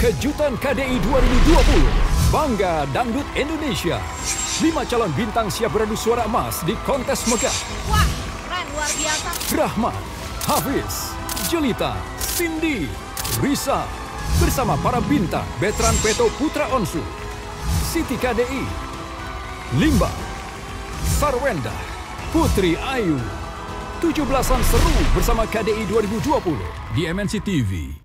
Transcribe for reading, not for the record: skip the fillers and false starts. Kejutan KDI 2020, Bangga Dangdut Indonesia. 5 calon bintang siap beradu suara emas di kontes megah. Wah, keren, luar biasa. Rahmat, Hafiz, Jelita, Cindy, Risa. Bersama para bintang Betrand Peto Putra Onsu, Siti KDI, Limbad, Sarwendah, Putri Ayu. 17-an seru bersama KDI 2020 di MNC TV.